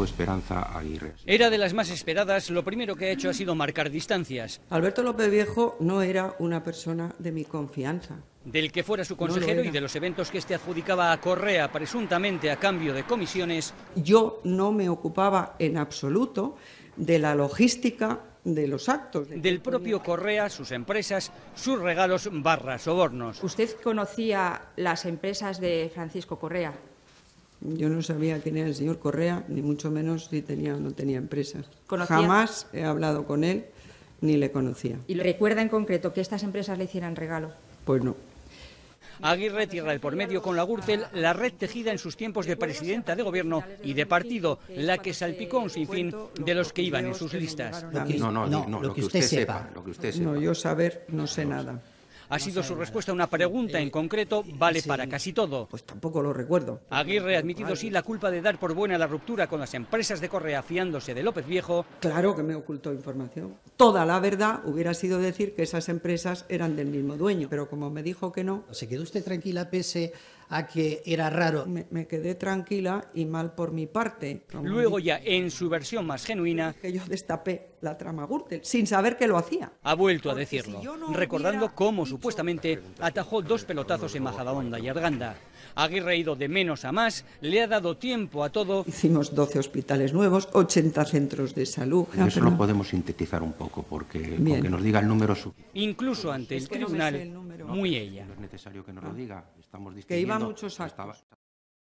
tuvo Esperanza Aguirre. Era de las más esperadas, lo primero que ha hecho ha sido marcar distancias. Alberto López Viejo no era una persona de mi confianza. Del que fuera su consejero y de los eventos que este adjudicaba a Correa, presuntamente a cambio de comisiones. Yo no me ocupaba en absoluto de la logística de los actos. Del propio Correa, sus empresas, sus regalos barra sobornos. ¿Usted conocía las empresas de Francisco Correa? Yo no sabía quién era el señor Correa, ni mucho menos si tenía o no tenía empresas. ¿Conocía? Jamás he hablado con él, ni le conocía. ¿Y recuerda en concreto que estas empresas le hicieran regalo? Pues no. Aguirre tierra el por medio con la Gürtel, la red tejida en sus tiempos de presidenta de gobierno y de partido, la que salpicó un sinfín de los que iban en sus listas. Lo que usted sepa. No, yo saber no sé nada. Ha sido su respuesta a una pregunta en concreto, vale para casi todo. Pues tampoco lo recuerdo. Aguirre ha admitido sí la culpa de dar por buena la ruptura con las empresas de Correa fiándose de López Viejo. Claro que me ocultó información. Toda la verdad hubiera sido decir que esas empresas eran del mismo dueño, pero como me dijo que no... ¿Se quedó usted tranquila pese a que era raro? Me quedé tranquila y mal por mi parte. Luego ya en su versión más genuina... Que yo destapé la trama Gürtel sin saber que lo hacía. Ha vuelto a decirlo, recordando cómo supuestamente atajó dos pelotazos en Majadahonda y Arganda. Aguirre ha ido de menos a más, le ha dado tiempo a todo. Hicimos 12 hospitales nuevos, 80 centros de salud. Eso lo podemos sintetizar un poco, porque aunque nos diga el número... Incluso ante el tribunal, muy ella. No es necesario que nos lo diga, estamos distinguiendo... Que iba a muchos actos.